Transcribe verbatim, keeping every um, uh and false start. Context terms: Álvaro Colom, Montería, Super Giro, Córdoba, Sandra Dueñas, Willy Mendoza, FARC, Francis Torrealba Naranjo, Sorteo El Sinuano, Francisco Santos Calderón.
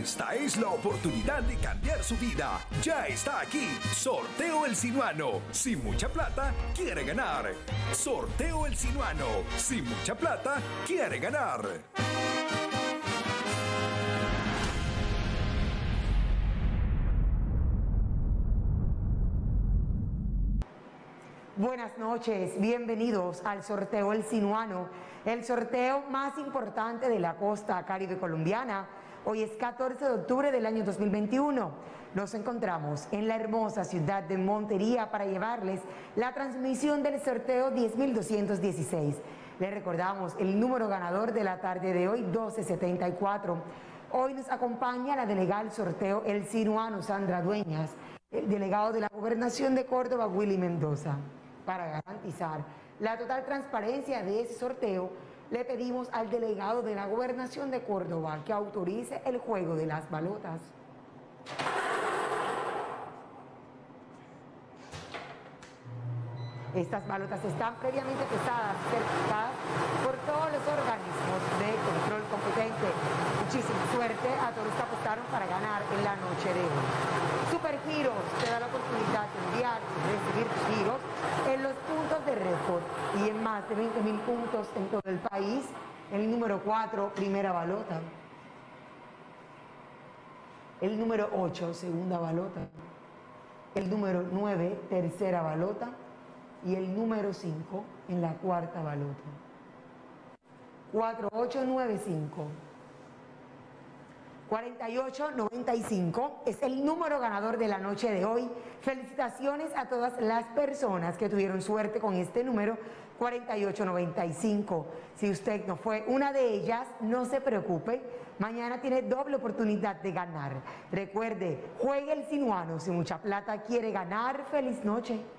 Esta es la oportunidad de cambiar su vida. Ya está aquí Sorteo El Sinuano. Sin mucha plata, quiere ganar. Sorteo El Sinuano. Sin mucha plata, quiere ganar. Buenas noches, bienvenidos al sorteo El Sinuano, el sorteo más importante de la costa caribe colombiana. Hoy es catorce de octubre del año dos mil veintiuno. Nos encontramos en la hermosa ciudad de Montería para llevarles la transmisión del sorteo diez mil doscientos dieciséis. Les recordamos el número ganador de la tarde de hoy, doce setenta y cuatro. Hoy nos acompaña la delegada del sorteo El Sinuano, Sandra Dueñas, el delegado de la Gobernación de Córdoba, Willy Mendoza. Para garantizar la total transparencia de ese sorteo, le pedimos al delegado de la Gobernación de Córdoba que autorice el juego de las balotas. Estas balotas están previamente pesadas, certificadas por todos los organismos de control competente. Muchísima suerte a todos los que apostaron para ganar en la noche de hoy. Super Giro te da la oportunidad de enviar y recibir giros en los puntos de récord y en más de veinte mil puntos en todo el país. El número cuatro, primera balota. El número ocho, segunda balota. El número nueve, tercera balota. Y el número cinco en la cuarta balota. cuatro ocho nueve cinco. cuarenta y ocho noventa y cinco es el número ganador de la noche de hoy. Felicitaciones a todas las personas que tuvieron suerte con este número cuarenta y ocho noventa y cinco. Si usted no fue una de ellas, no se preocupe. Mañana tiene doble oportunidad de ganar. Recuerde, juegue El Sinuano. Si mucha plata quiere ganar, feliz noche.